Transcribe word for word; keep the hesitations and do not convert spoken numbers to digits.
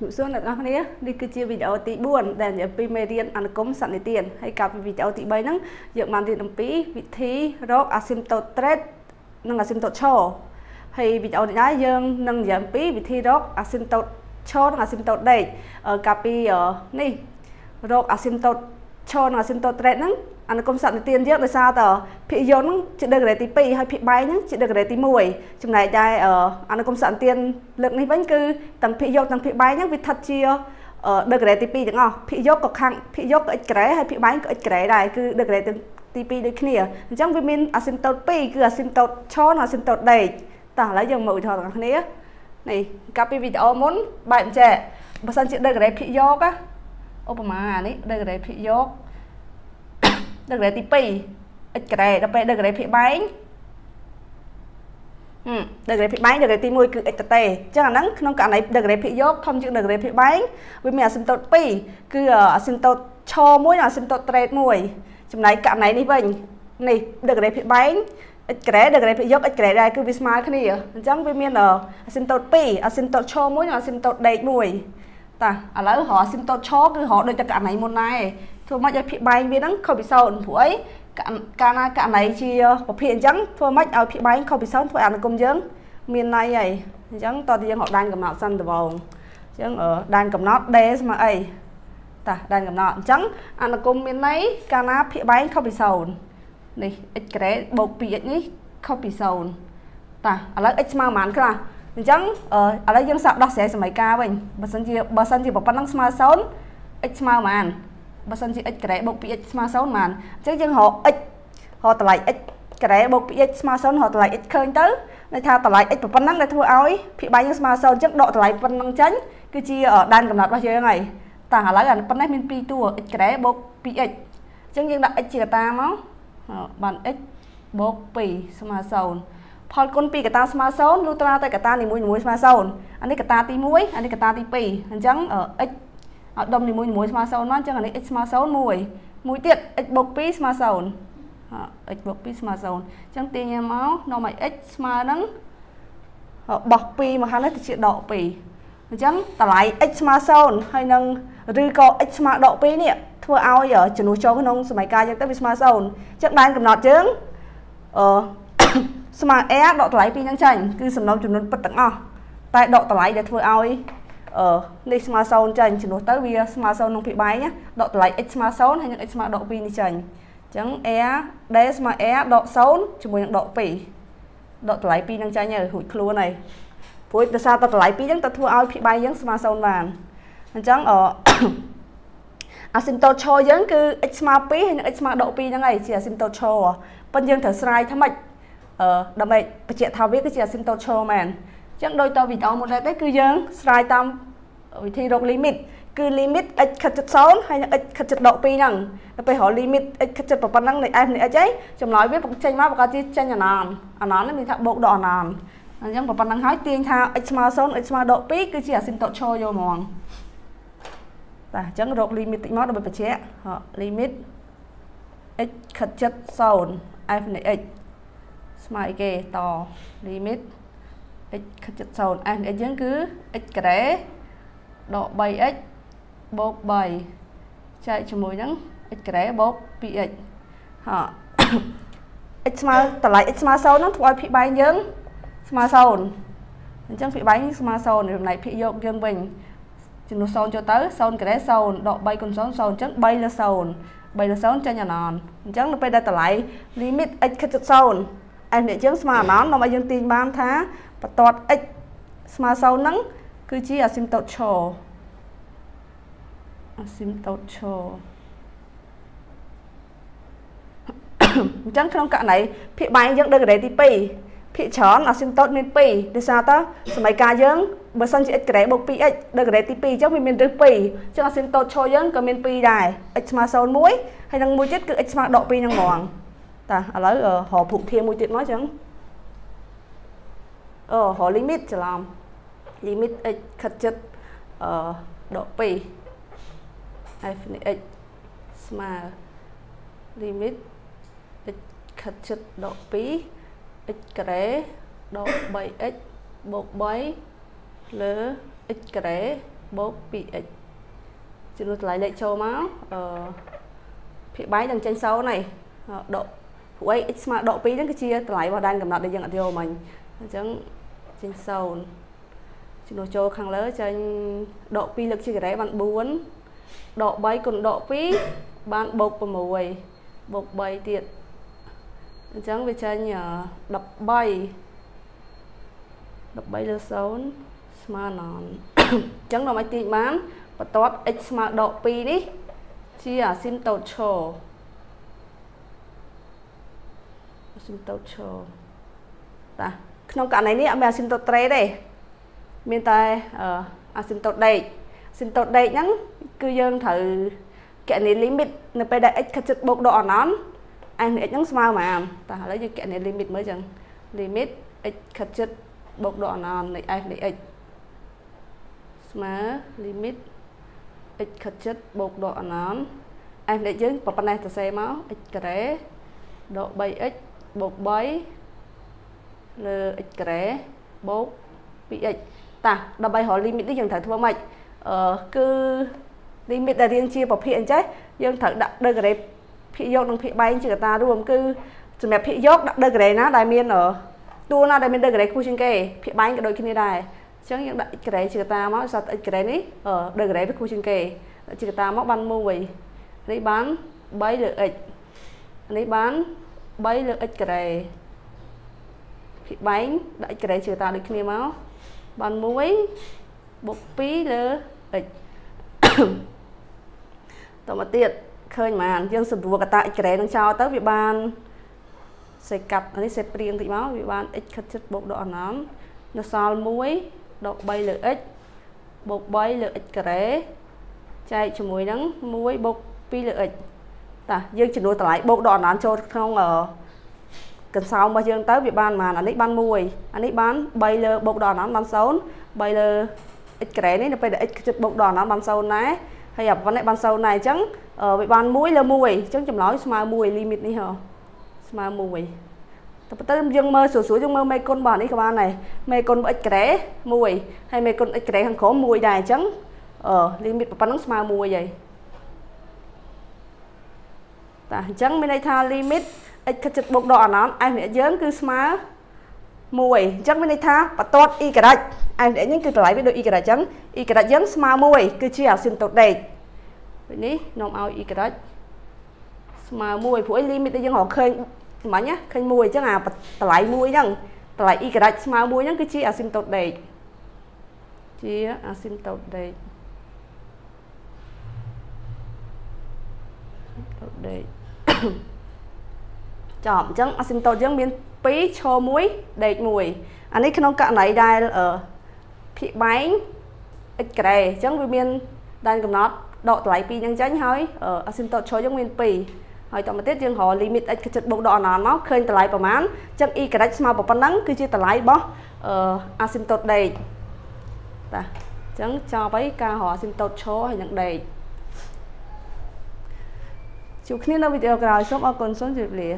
chúng tôi đã nói đấy, đi cứ chia video tí buồn để những pin mày tiền ăn cúng sẵn để tiền hay cặp video tí bay nắng, những màn tiền đồng pí vị thí rock asymptote thread nâng asymptote show hay video đấy dương nâng những pí vị thí rock asymptote show nâng asymptote đây ở cặp pí này rock asymptote show nâng asymptote thread nắng anh công sản tiền riêng là sao tờ phi giống chị được để tí pì hay phi bay nhá chị được để tí mùi trong này trai ở anh công sản tiền lượng này vẫn cứ tầm phi giống tầm phi bay nhá vì thật chia ở được để tí pì chẳng ngò phi giống có khăn phi giống có ít cái hay phi bay có ít cái này cứ được để tí pì được kia trong vitamin asymptote pì cứ asymptote cho nó asymptote đầy tả lấy dòng mùi thò thằng này này cà phê video muốn bạn trẻ mà sang chị được để phi giống á ôm mà này được để phi giống được để tí pì ít cái đặc biệt được để phi bánh được để phi bánh được để tí mùi cứ ít tê chắc là nắng nông cạn này được để phi dốt thông chữ được để phi bánh với mẹ asymptote pì cứ asymptote cho mỗi là asymptote trade mùi trong này cạn này đi bình này được để phi bánh ít cái được để phi dốt ít cái này cứ bismar cái này chẳng với mẹ là asymptote pì asymptote cho mỗi là asymptote đầy mùi ta à lỡ họ asymptote cho cứ họ được cho cạn này một này thôi mà giờ phi bánh với đắng không bị sao ẩn thối cả cả này chỉ có phiền trắng thôi mà ở phi bánh không bị sao thôi ăn công dướng miền này ấy trắng to thì họ đang cầm nọ xanh từ vòng trắng ở đang cầm nọ đế mà ấy ta đang cầm nọ trắng ăn công miền này cả na phi bánh không bị sao này cái bột pì ấy không bị sao ta ở lại ít mà mán cơ à trắng ở ở lại dân sạp đó sẽ sải ca vậy bơ xanh gì bơ xanh gì bọc bánh sma sốn ít mà mán bà sân chị x cái bọc bị x mà sáu màn chứ dân họ x họ tờ lại x cái bọc bị x mà sáu họ tờ lại x khơi tới nơi thao tờ lại x một phần năng để thua áo thì bánh mà sáu chắc độ tờ lại phần năng chánh cứ chia ở đan cầm nạt bao nhiêu ngày tả lại là phần năng mình pi tua x cái bọc bị x chứ dân đặt x chia ta máu bàn x bọc bị mà sáu họ con pi cái ta mà sáu lưu ta tại cái ta thì mũi mũi mà sáu anh ấy cái ta tí mũi anh ấy cái ta tí pi anh trắng ở x đông thì mũi mũi mà sầu nó chẳng là x mà sầu mũi mũi tiệt x bọc pi mà sầu x bọc pi mà sầu chẳng tiền nhà máu nó mày x mà nắng bọc pi mà hắn lấy thì chuyện độ pi chẳng tao lại x mà sầu hay nâng rư co x mà độ pi nè thua ao giờ chỉ nuôi cho cái nông sumai ca chẳng tới x mà sầu chẳng đang cầm nọt chứ ờ sumai é độ lại pi chẳng chảnh cứ sầm nông chúng nó bật tặng o tại độ lại để thua ao ở đây smartphone chành chỉ nói tới vì smartphone nông thị bái nhé độ lại x smartphone hay những x độ pin đi chành chẳng é đấy mà é độ xấu chúng mình độ pì độ lại pin đang chơi nhờ hụt clue này với từ xa tao lại pin chúng ta thua ao thị bái những smartphone vàng chẳng ở asymptote cho những cứ x pi hay những x độ pin như này chỉ asymptote cho bên dương thở sai thắm mạch ở đầm mạch chuyện thao viết cái chỉ asymptote cho màn chẳng đôi tao vì tao một đại tế cư dân sai tâm thì đọc limit cứ limit x khật chất xấu hay là x khật chất độ pi rằng bây họ limit x khật chất vào phần năng này em này ấy chồng nói với một tranh má một cái tranh nhà nòn à nó là mình thạo bộ đỏ nòn nhưng vào phần năng hỏi tiền thao x mà xấu x mà độ pi cứ chỉ là xin tội cho vô mòn ta chẳng đọc limit tính mót đâu phải chế họ limit x khật chất xấu em này x mà cái to limit x chất xấu anh ấy vẫn cứ x cái độ bảy x bột bảy chạy cho mùi nắng x cái bột bị x họ x mà tờ lại x mà xấu nó thuộc bị bay những mà xấu chẳng bị bánh mà xấu này này bị dụng riêng mình chỉ nó xấu cho tới xấu cái xấu độ bay còn xấu xấu chắc bay là xấu bay là xấu cho nhà nòn chẳng nó bây giờ tờ lại limit x chất xấu anh để chứng mà nó nó mà dân tin ban tháng và tọt x mà sau nắng cứ chỉ là sim tột trồ sim tột trồ chẳng không cả này phi bay dân được để tí pì phi chó là sim tột nên pì để sao ta mấy ca dân bữa sáng chị x cái bọc pì x được để tí pì chắc mình mình được pì chắc là sim tột trồ dân có mình pì đài x mà sau mũi hay đang mũi chết cứ x mà độ pì đang ngoằng ta à lấy họ phụ thêm mũi tiện nói chẳng ờ họ limit cho làm limit x khật chất ở độ pi x mà limit x khật chất độ pi x cái độ bảy x bột bảy lỡ x cái bố bị chị luôn lấy lệ châu máu bị bái đằng trên sau này độ phụ ấy x mà độ pí đến cái chia lấy vào đan cầm nọ để dừng ở tiêu mình chẳng trên sau chị nói châu khang lớn trên độ pí lực chưa cái đấy bạn bốn độ bay còn độ pí bạn bột và mùi bột bay tiệt chẳng về trên nhờ đập bay đập bay lơ xấu mà nó chẳng nó máy tính bán và tốt x mà độ pi đi chia xin tàu trồ xin tàu trồ ta không cả này đi mẹ xin tàu tre đây bên tay ờ xin tàu đây xin tàu đây nhắn cư dân thử kẹt này limit nó phải đại x thật bột độ nón anh ấy nhắn sao mà ta lấy cho kẹt này limit mới chẳng limit x thật chất bột độ nón này anh để x mà limit x khật chất bột độ nón em để chứng vào bên này ta xem máu x kể độ bảy x bột bảy lơ x kể bốn bị x ta đọc bài hỏi limit đi dừng thử thua mạch ờ cứ limit là riêng chia vào phiền chết dừng thử đặt đơn cái đấy phi dốc đừng phi bay chỉ ta đúng không cứ chuẩn mẹ phi dốc đặt đơn cái đấy nó đại miên ở tua nó đại miên đơn cái đấy khu trên kề phi bay cái đôi kia này chẳng những đại cái đấy chỉ ta máu sao cái đấy ní ở đời cái đấy với khu trường kề chỉ ta máu ban mua vậy lấy bán bấy lựa ịch lấy bán bấy lựa ịch cái đấy thịt bánh đại cái đấy chỉ ta được kia máu ban mua ấy bột pí lựa ịch tao mà tiệt khơi mà riêng sụp vua cái tại cái đấy đang trao tới vị ban sợi cặp lấy sợi riêng thì máu vị ban ịch khất chất bột đỏ nón nó sao muối độ bay lửa x bột bay lửa x kể chạy cho muối nắng muối bột pi lửa x ta dương chỉ nuôi lại bột đỏ nán cho không ở cần sao mà dương tới việc ban mà là lấy ban muối anh ấy bán bay lửa bột đỏ nán bán sâu bay lửa x kể đấy là bây giờ x bột đỏ nán bán sâu này hay gặp vấn đề bán sâu này chẳng ở việc ban muối là muối chẳng chấm nói mà muối limit đi hả mà muối tới dương mơ sủa sủa dương mơ mê con bò này các bạn này mê con bò ếch mùi hay mê con ếch hàng khổ mùi đài trắng ở limit và bắn smile mùi vậy ta trắng bên đây tha limit ếch cắt chật bột đỏ nó anh để dớm cứ smile mùi trắng bên đây tha và tốt y cả đấy anh để những cái lại với đôi y cả đấy trắng y cả đấy dớm smile mùi cứ chia xin tốt đây vậy ní nôm ao y cả đấy smile mùi của limit đây dương họ khơi mà nhá khi mùi chắc là lại mùi chẳng lại y cái mà mùi những cái chi asymptote đấy chi asymptote đấy đấy chọn chẳng asymptote chẳng biến pí cho muối đầy mùi anh ấy không cạn này đai ở thị bánh cái chẳng biến đan cầm nó độ lại pi những tránh hỏi ở asymptote cho chẳng biến pí hỏi tao mà tiết riêng họ limit x cái chất bột đỏ nó nó khơi từ lái bản chẳng y cái mà bảo bản nắng cứ chia từ lái bó asymptote đầy ta chẳng cho bấy ca họ asymptote số hay nhận đầy chụp khi nào video rồi xong ở con số dịp lìa